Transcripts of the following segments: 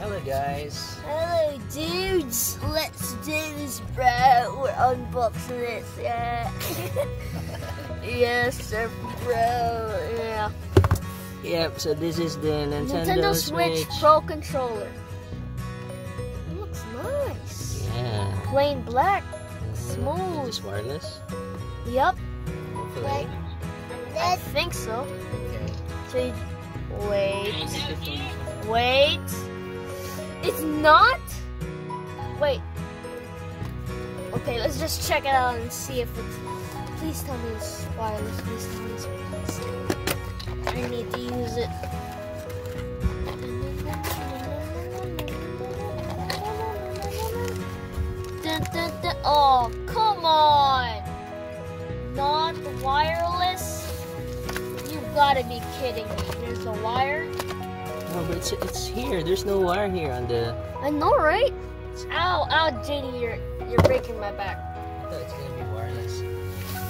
Hello guys. Hello dudes. Let's do this, bro. We're unboxing this. Yeah. Yes, sir, bro. Yeah. Yep. So this is the Nintendo Switch Pro Controller. It looks nice. Yeah. Plain black. Smooth. Is this wireless? Yep. Like, I think so. Okay. So you, wait. It's not? Wait. Okay, let's just check it out and see if it's... Please tell me it's wireless. Please tell me it's wireless. I need to use it. Oh, come on! Not wireless? You've got to be kidding me. There's a wire. No, but it's here. There's no wire here on the... I know, right? Ow, ow, JD, you're breaking my back. I thought it's going to be wireless.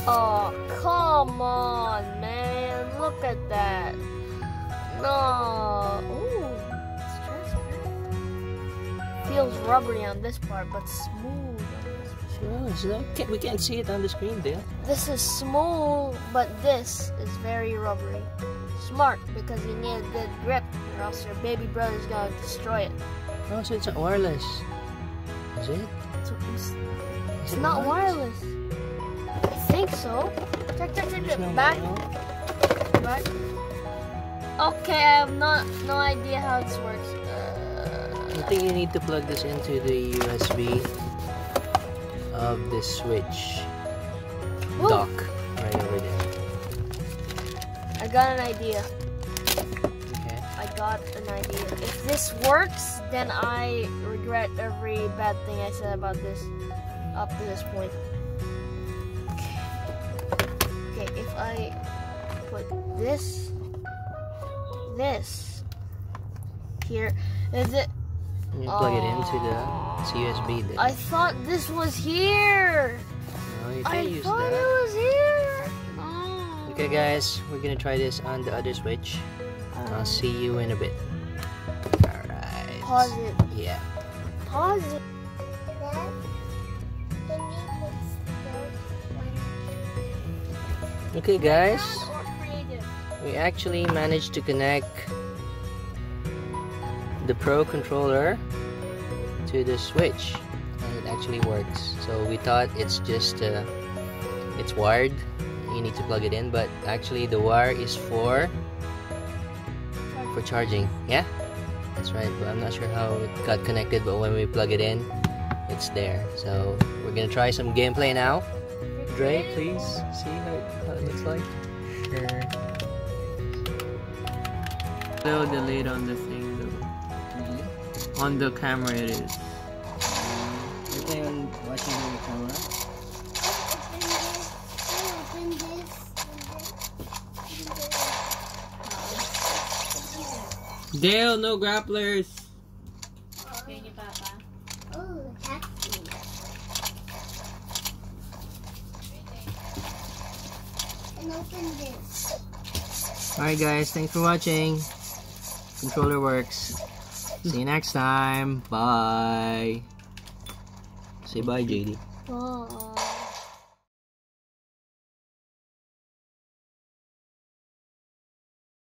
Oh, come on, man. Look at that. No. Ooh, it's transparent. Feels rubbery on this part, but smooth. Oh, so we can't see it on the screen, Dale. This is small, but this is very rubbery. Smart, because you need a good grip, or else your baby brother's gonna destroy it. Oh, so it's not wireless. Is it? It's not wireless. I think so. Check. Back. Okay, I have no idea how this works. I think you need to plug this into the USB of the Switch dock right over there. I got an idea. Okay. I got an idea. If this works, then I regret every bad thing I said about this up to this point. Okay, if I put this here, is it? You plug it into the USB there. I thought this was here. No, you can't use that. I thought it was here. Oh. Okay, guys, we're gonna try this on the other Switch. I'll see you in a bit. All right. Pause it. Yeah. Pause it. Okay, guys. We actually managed to connect the Pro Controller to the Switch, and it actually works. So we thought it's just it's wired, you need to plug it in, but actually the wire is for charging. Yeah, that's right. But I'm not sure how it got connected, but when we plug it in, it's there. So we're gonna try some gameplay now. Dre, please see how it looks like. Sure. Blow the lid on the thing. On the camera it is. You plan on watching on the camera? Open this. Dale, no grapplers! Okay, Papa. Oh, that's me. And open this. Alright guys, thanks for watching. Controller works. See you next time. Bye. Say bye, JD. Bye.